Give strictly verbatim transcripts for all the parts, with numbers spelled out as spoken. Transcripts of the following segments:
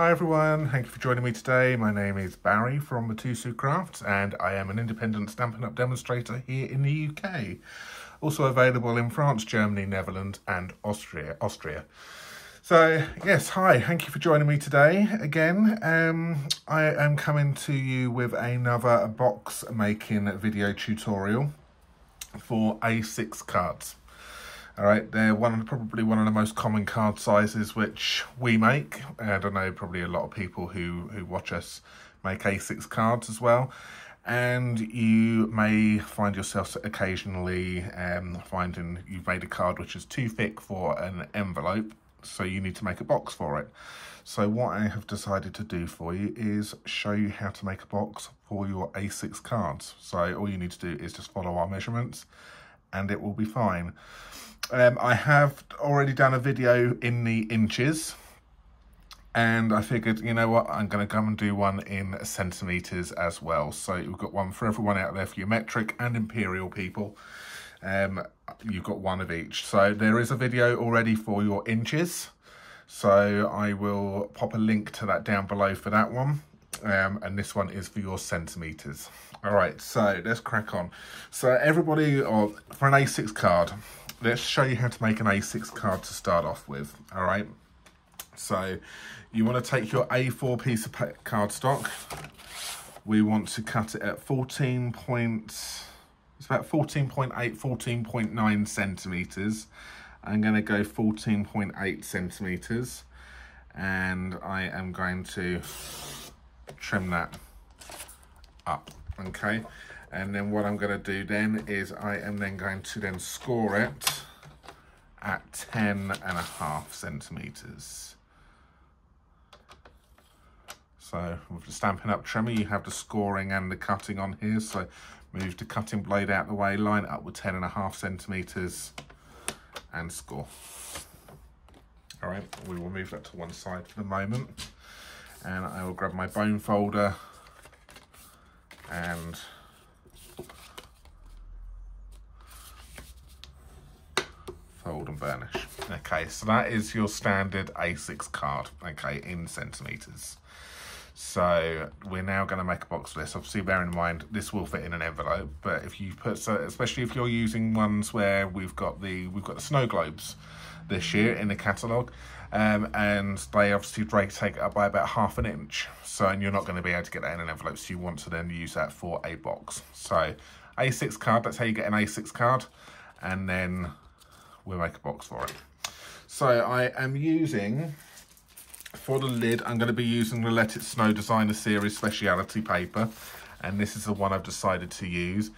Hi everyone, thank you for joining me today. My name is Barry from Mitosu Crafts and I am an independent Stampin' Up demonstrator here in the U K. Also available in France, Germany, Netherlands and Austria. Austria. So yes, hi, thank you for joining me today again. Um, I am coming to you with another box making video tutorial for A six cards. All right, they're one probably one of the most common card sizes which we make. And I know probably a lot of people who, who watch us make A six cards as well. And you may find yourself occasionally um, finding you've made a card which is too thick for an envelope, so you need to make a box for it. So what I have decided to do for you is show you how to make a box for your A six cards. So all you need to do is just follow our measurements and it will be fine. Um, I have already done a video in the inches and I figured, you know what, I'm going to come and do one in centimetres as well. So you've got one for everyone out there, for your metric and imperial people. Um, you've got one of each. So there is a video already for your inches. So I will pop a link to that down below for that one. Um, and this one is for your centimetres. All right, so let's crack on. So everybody, or for an A six card, let's show you how to make an A six card to start off with, all right? So you want to take your A four piece of cardstock. We want to cut it at fourteen point, it's about fourteen point eight, fourteen point nine centimetres. I'm going to go fourteen point eight centimetres and I am going to trim that up, okay? And then what I'm going to do then is I am then going to then score it at ten and a half centimetres. So with the Stampin' Up trimmer, you have the scoring and the cutting on here. So move the cutting blade out of the way, line it up with ten and a half centimetres and score. All right, we will move that to one side for the moment. And I will grab my bone folder and fold and burnish. Okay, so that is your standard A six card, okay, in centimetres. So we're now going to make a box for this. Obviously, bear in mind, this will fit in an envelope, but if you put, so especially if you're using ones where we've got the, we've got the snow globes this year in the catalogue, um, and they obviously take it up by about half an inch. So, and you're not going to be able to get that in an envelope, so you want to then use that for a box. So A six card, that's how you get an A six card, and then we'll make a box for it. So I am using, for the lid, I'm going to be using the Let It Snow Designer Series Speciality Paper. And this is the one I've decided to use.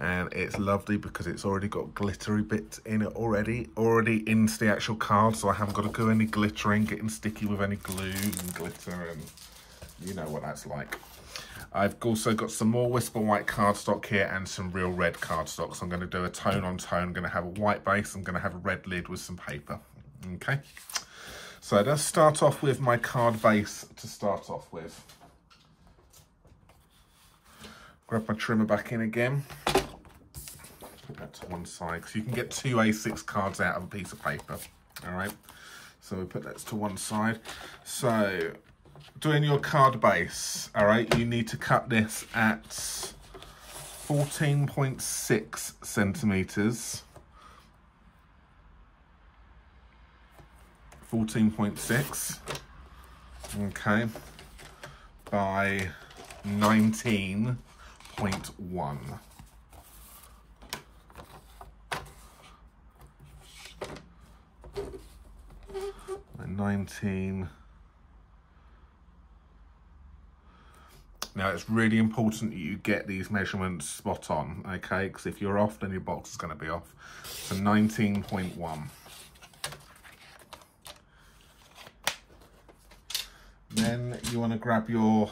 And it's lovely because it's already got glittery bits in it already. Already into the actual card, so I haven't got to do any glittering, getting sticky with any glue and glitter. And you know what that's like. I've also got some more Whisper White cardstock here and some Real Red cardstock. So I'm going to do a tone on tone. I'm going to have a white base. I'm going to have a red lid with some paper. Okay. So let's start off with my card base to start off with. Grab my trimmer back in again. Put that to one side because you can get two A six cards out of a piece of paper. All right. So we put that to one side. So doing your card base, all right, you need to cut this at fourteen point six centimetres. fourteen point six, okay, by nineteen point one. nineteen. Now, it's really important that you get these measurements spot on, okay? Because if you're off, then your box is going to be off. So nineteen point one. Then you want to grab your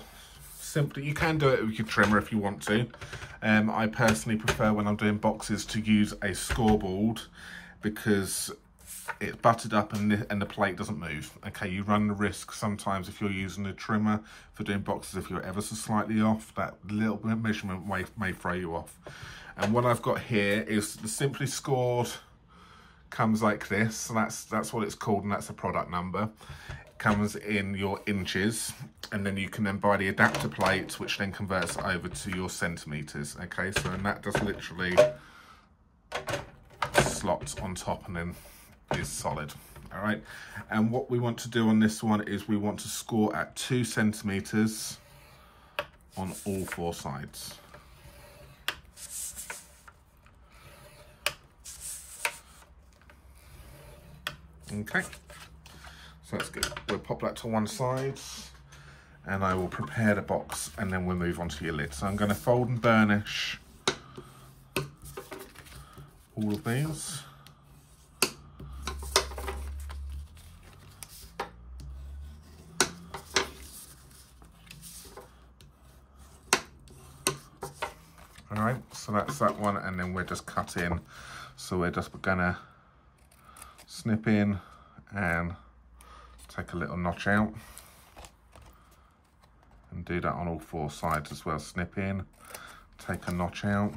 simply, you can do it with your trimmer if you want to. Um, I personally prefer when I'm doing boxes to use a scoreboard because it's butted up and the, and the plate doesn't move. Okay, you run the risk sometimes if you're using a trimmer for doing boxes, if you're ever so slightly off, that little bit of measurement may, may throw you off. And what I've got here is the Simply Scored comes like this. So that's, that's what it's called and that's the product number. comes in your inches, and then you can then buy the adapter plate, which then converts over to your centimeters. Okay, so and that does literally slot on top and then is solid. All right, and what we want to do on this one is we want to score at two centimeters on all four sides. Okay, so that's good. We'll pop that to one side and I will prepare the box and then we'll move on to your lid. So I'm going to fold and burnish all of these. All right, so that's that one, and then we're just cut in. So we're just going to snip in and take a little notch out and do that on all four sides as well. Snip in, take a notch out,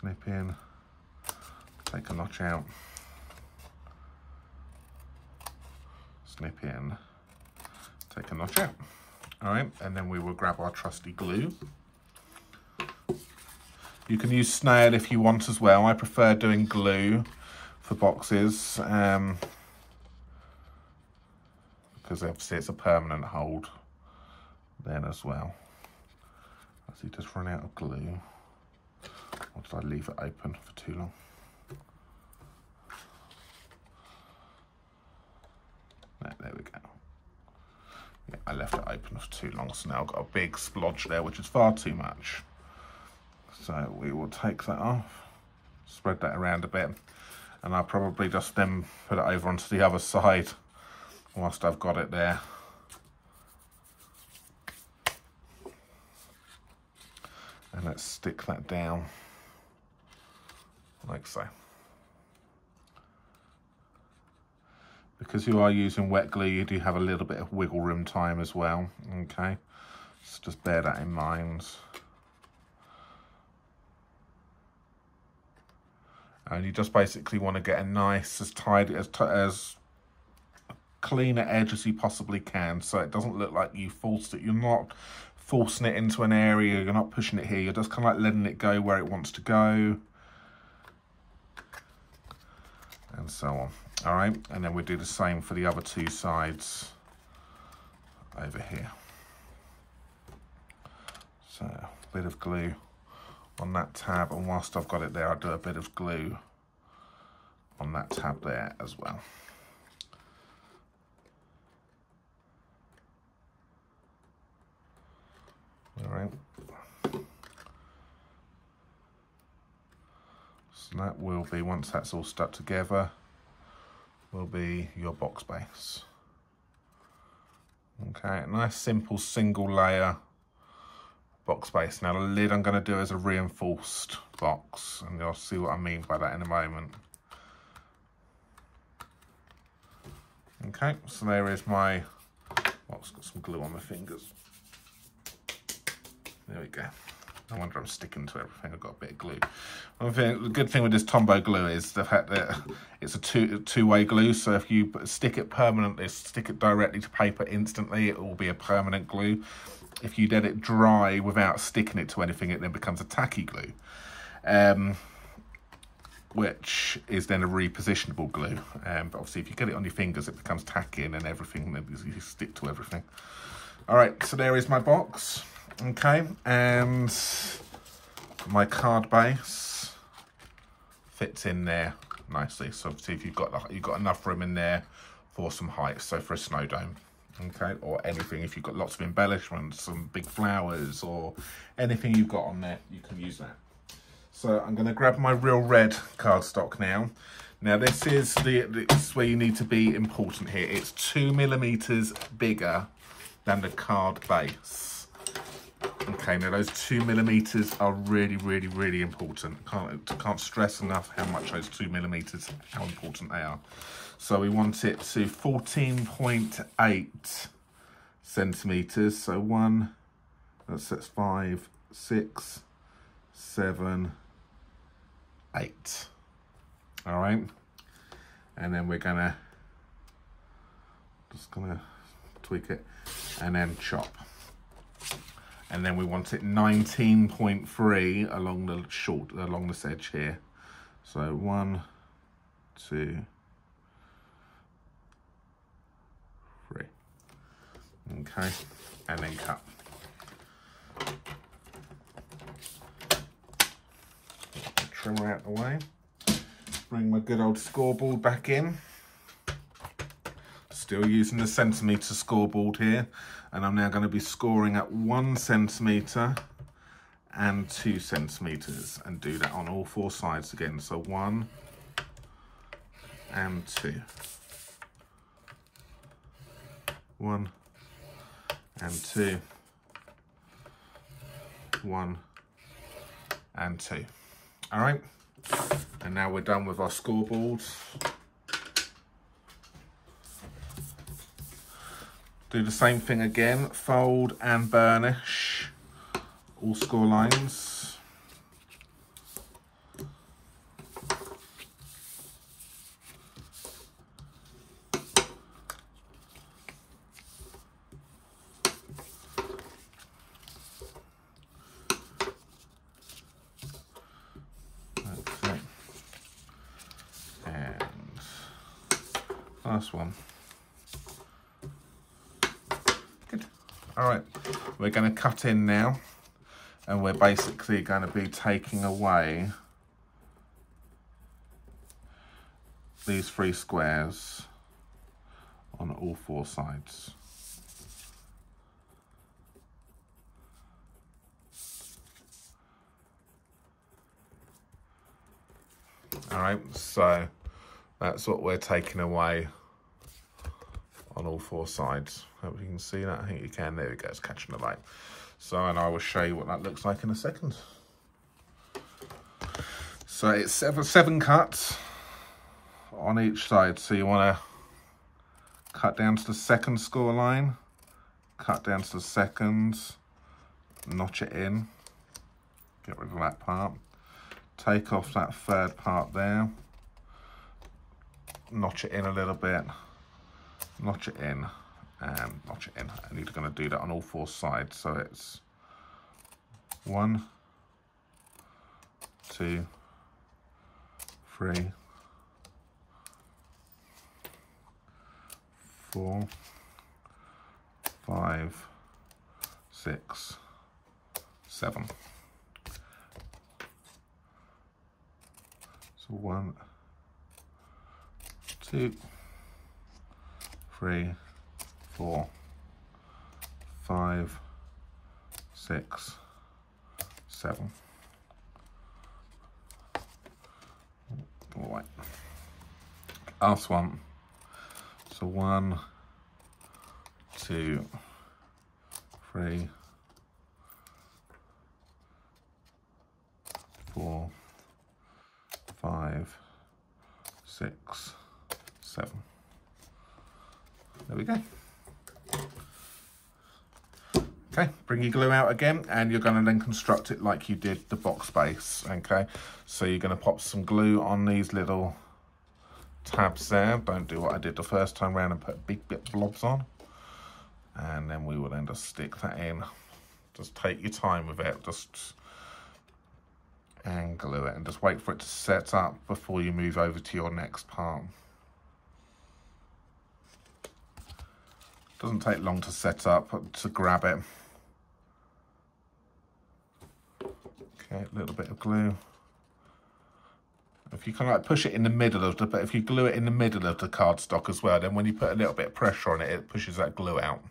snip in, take a notch out, snip in, take a notch out. All right, and then we will grab our trusty glue. You can use snail if you want as well. I prefer doing glue for boxes um, because obviously it's a permanent hold then as well. Has he just run out of glue? Or did I leave it open for too long? No, there we go. Yeah, I left it open for too long, so now I've got a big splodge there, which is far too much. So we will take that off, spread that around a bit, and I'll probably just then put it over onto the other side whilst I've got it there. And let's stick that down like so. Because you are using wet glue, you do have a little bit of wiggle room time as well, okay? So just bear that in mind. And you just basically want to get a nice, as tidy, as, as clean an edge as you possibly can, so it doesn't look like you forced it. You're not forcing it into an area, you're not pushing it here, you're just kind of like letting it go where it wants to go, and so on. All right, and then we do the same for the other two sides over here. So a bit of glue on that tab, and whilst I've got it there, I'll do a bit of glue on that tab there as well. All right, so that will be, once that's all stuck together, will be your box base. Okay, a nice simple single layer box base. Now the lid I'm going to do is a reinforced box, and you'll see what I mean by that in a moment. Okay, so there is my box. Got some glue on my fingers. There we go. No wonder I'm sticking to everything. I've got a bit of glue. One thing, the good thing with this Tombow glue is the fact that it's a two two-way glue. So if you stick it permanently, stick it directly to paper instantly, it will be a permanent glue. If you let it dry without sticking it to anything, it then becomes a tacky glue, um, which is then a repositionable glue. Um, but obviously, if you get it on your fingers, it becomes tacky, and then everything, then you stick to everything. All right, so there is my box, okay, and my card base fits in there nicely. So obviously, if you've got you've got enough room in there for some height, so for a snow dome. Okay, or anything, if you've got lots of embellishments, some big flowers, or anything you've got on there, you can use that. So I'm going to grab my Real Red cardstock now. Now this is the this is where you need to be important here. It's two millimeters bigger than the card base. Okay, now those two millimeters are really, really, really important. Can't can't stress enough how much those two millimeters, how important they are. So we want it to fourteen point eight centimetres. So one, that's, that's five, six, seven, eight. All right. And then we're going to just gonna tweak it and then chop. And then we want it nineteen point three along the short, along this edge here. So one, two, three. Okay, and then cut. Trimmer out the way. Bring my good old scoreboard back in. Still using the centimetre scoreboard here, and I'm now going to be scoring at one centimetre and two centimetres, and do that on all four sides again. So one and two, one and two, one and two. All right, and now we're done with our scoreboards. Do the same thing again, fold and burnish all score lines. Okay. And last one. All right, we're going to cut in now, and we're basically going to be taking away these three squares on all four sides. All right, so that's what we're taking away on all four sides. Hope you can see that. I think you can. There we go, it's catching the light. So, and I will show you what that looks like in a second. So it's seven, seven cuts on each side. So you want to cut down to the second score line, cut down to the second, notch it in, get rid of that part, take off that third part there, notch it in a little bit, notch it in, and notch it in. And you're going to do that on all four sides. So it's one, two, three, four, five, six, seven. So one, two, three, four, five, six, seven. All right. Last one. So one, two, three, four, five, six, seven. There we go. Okay, bring your glue out again, and you're going to then construct it like you did the box base. Okay, so you're going to pop some glue on these little tabs there. Don't do what I did the first time round and put big bit blobs on. And then we will then just stick that in. Just take your time with it, just and glue it, and just wait for it to set up before you move over to your next part. Doesn't take long to set up, to grab it. Okay, a little bit of glue. If you kind of like push it in the middle of the, but if you glue it in the middle of the cardstock as well, then when you put a little bit of pressure on it, it pushes that glue out.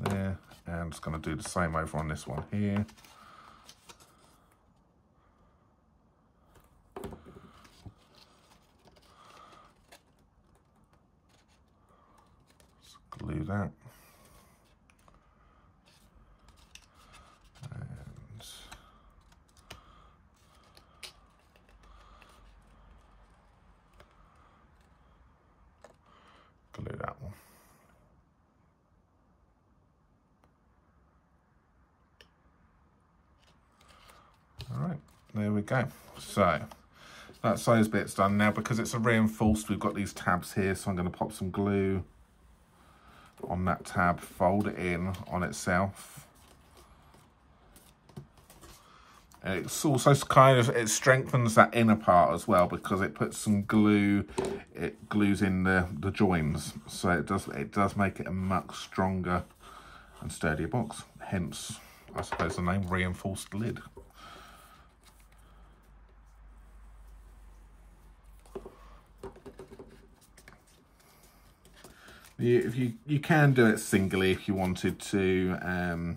There, and I'm just going to do the same over on this one here. Glue that, and glue that one. All right, There we go. So that's those bits done. Now, because it's a reinforced, we've got these tabs here, so I'm going to pop some glue on that tab, fold it in on itself. And it's also kind of, it strengthens that inner part as well, because it puts some glue, it glues in the, the joins. So it does, it does make it a much stronger and sturdier box. Hence, I suppose the name Reinforced Lid. You, if you, you can do it singly if you wanted to. Um,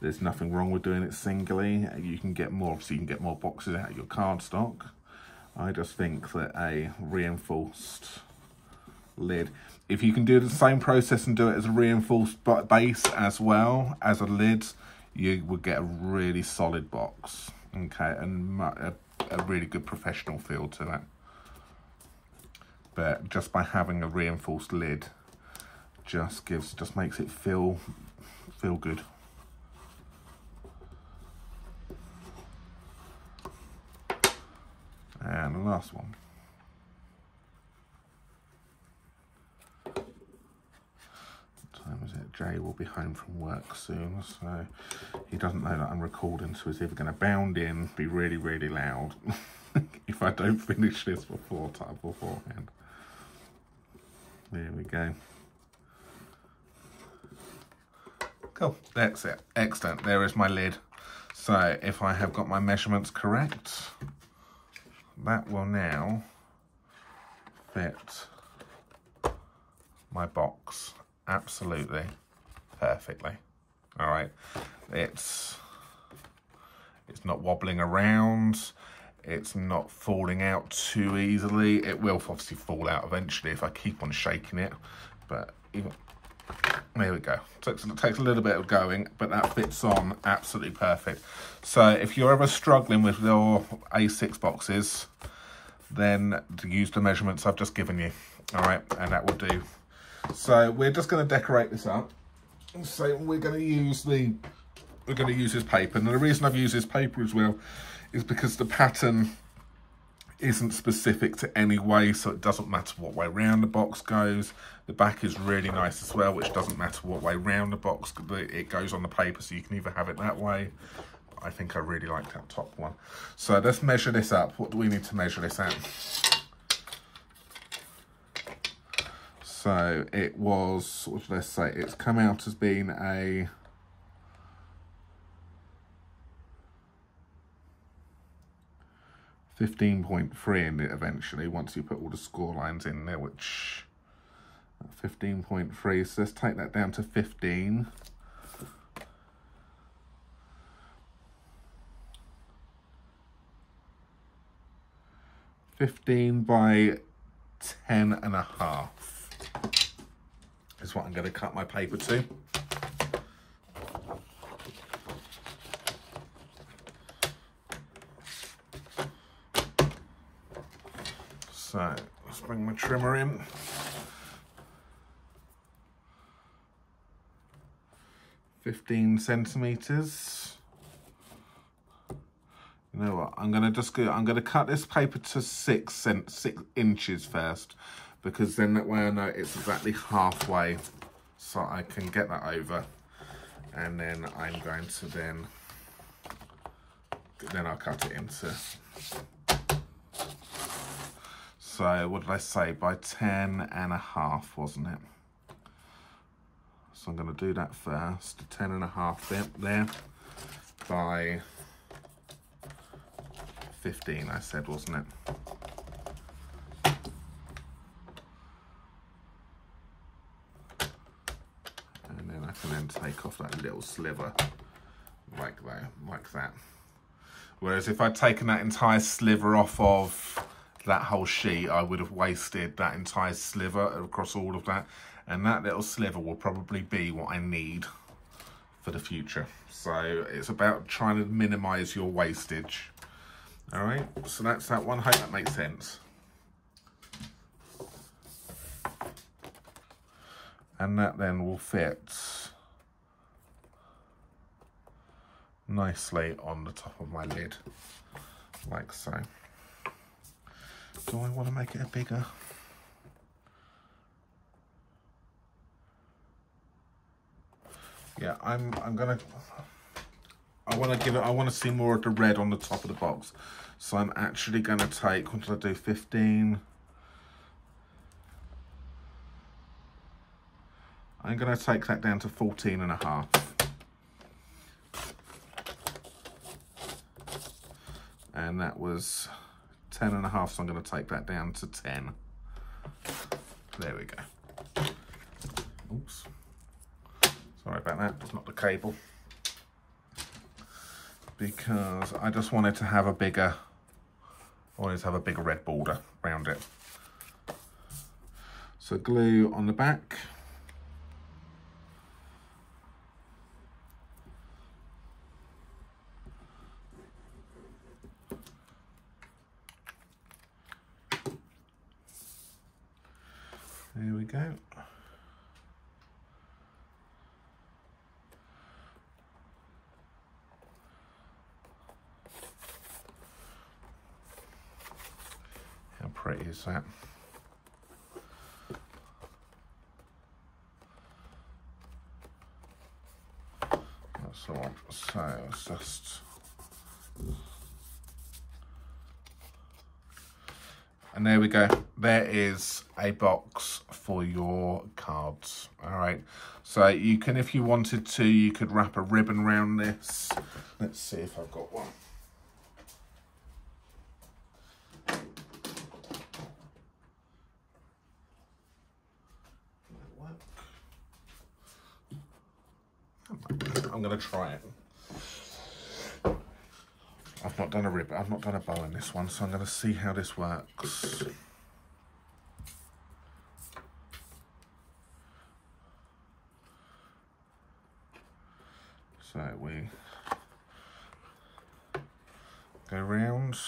there's nothing wrong with doing it singly. You can get more, obviously you can get more boxes out of your cardstock. I just think that a reinforced lid, if you can do the same process and do it as a reinforced base as well as a lid, you will get a really solid box, okay, and a, a really good professional feel to that. But just by having a reinforced lid, just gives, just makes it feel, feel good. And the last one. What time is it? Jay will be home from work soon, so he doesn't know that I'm recording, so he's either going to bound in, be really, really loud, if I don't finish this before time beforehand. There we go. Cool, that's it, excellent, there is my lid. So if I have got my measurements correct, that will now fit my box absolutely perfectly. All right, it's, it's not wobbling around, it's not falling out too easily. It will obviously fall out eventually if I keep on shaking it, but even, there we go. Takes, it takes a little bit of going, but that fits on absolutely perfect. So if you're ever struggling with your A six boxes, then use the measurements I've just given you. All right, and that will do. So we're just going to decorate this up. So we're going to use the, we're going to use this paper. And the reason I've used this paper as well is because the pattern isn't specific to any way, so it doesn't matter what way round the box goes. The back is really nice as well, which doesn't matter what way round the box it goes on the paper, so you can either have it that way. I think I really like that top one. So let's measure this up. What do we need to measure this at? So it was, let's say it's come out as being a fifteen point three in it eventually, once you put all the score lines in there, which fifteen point three, so let's take that down to fifteen. fifteen by ten and a half is what I'm going to cut my paper to. So let's bring my trimmer in. fifteen centimeters. You know what? I'm gonna just go. I'm gonna cut this paper to six cent six inches first, because then that way I know it's exactly halfway, so I can get that over, and then I'm going to then then I'll cut it into. So what did I say? By ten and a half, wasn't it? So I'm going to do that first. ten and a half bit there by fifteen, I said, wasn't it? And then I can then take off that little sliver like that. Like that. Whereas if I'd taken that entire sliver off of that whole sheet, I would have wasted that entire sliver across all of that, and that little sliver will probably be what I need for the future. So it's about trying to minimize your wastage. All right, so that's that one. I hope that makes sense. And that then will fit nicely on the top of my lid. like so. Do I want to make it a bigger? Yeah, I'm I'm gonna I wanna give it I wanna see more of the red on the top of the box. So I'm actually gonna take, what did I do, fifteen? I'm gonna take that down to fourteen and a half. And that was ten and a half, so I'm gonna take that down to ten. There we go. Oops. Sorry about that, it's not the cable. Because I just wanted to have a bigger, I wanted to have a bigger red border around it. So glue on the back. There we go. Pretty is that. That's all right. So it's just, and there we go. There is a box for your cards. All right. So you can, if you wanted to, you could wrap a ribbon around this. Let's see if I've got one. I'm gonna try it. I've not done a ribbon, I've not done a bow in this one, so I'm gonna see how this works. So we go round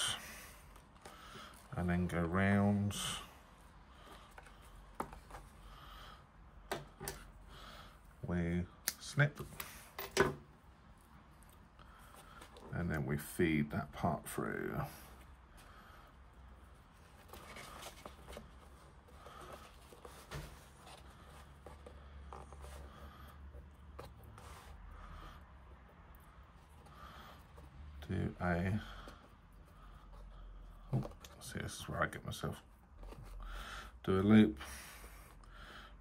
and then go round. We snip. And then we feed that part through. Do a, oh, see, this is where I get myself. Do a loop,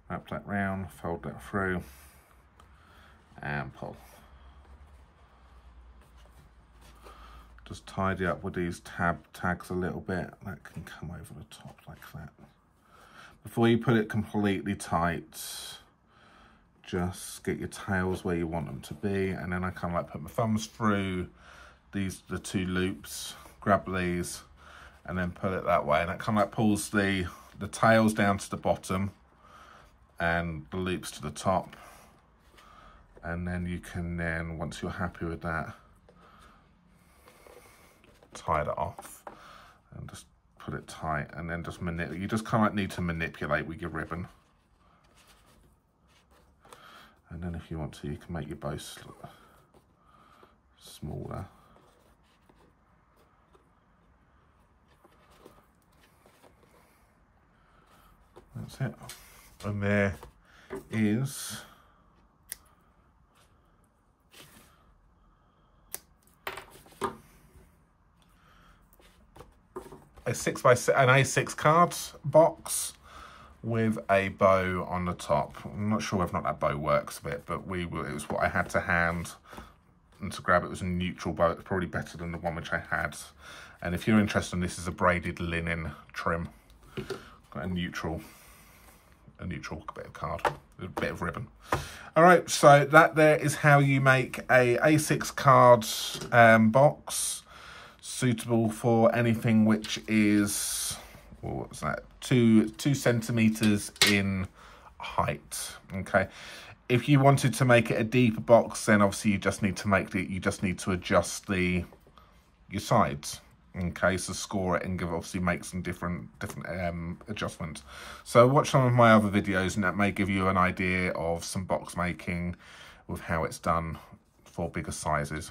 wrap that round, fold that through, and pull. Just tidy up with these tab tags a little bit. That can come over the top like that. Before you put it completely tight, just get your tails where you want them to be. And then I kind of like put my thumbs through these, the two loops, grab these, and then pull it that way. And that kind of like pulls the, the tails down to the bottom and the loops to the top. And then you can then, once you're happy with that, tie that off and just put it tight, and then just manipulate. You just kind of like need to manipulate with your ribbon, and then if you want to, you can make your bow smaller. That's it, and there is a six by six, an A six card box with a bow on the top. I'm not sure whether or not that bow works a bit, but we were, it was what I had to hand, and to grab it was a neutral bow. It's probably better than the one which I had. And if you're interested, in this is a braided linen trim. Got a neutral, a neutral bit of card, a bit of ribbon. All right, so that there is how you make a A six card um, box. Suitable for anything which is, well, what was that, two two centimeters in height. Okay, if you wanted to make it a deeper box, then obviously you just need to make the, you just need to adjust the your sides. Okay, so score it and give, obviously make some different different um adjustments. So watch some of my other videos, and that may give you an idea of some box making with how it's done for bigger sizes.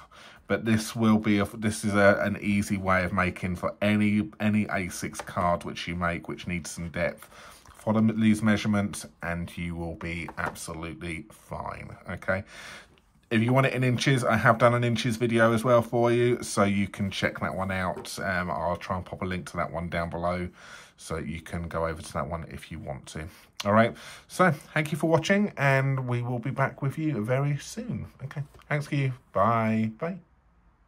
But this will be a, this is a, an easy way of making for any any A six card which you make, which needs some depth. Follow these measurements and you will be absolutely fine, okay? If you want it in inches, I have done an inches video as well for you, so you can check that one out. Um, I'll try and pop a link to that one down below, so you can go over to that one if you want to. All right, so thank you for watching, and we will be back with you very soon. Okay, thanks to you. Bye. Bye.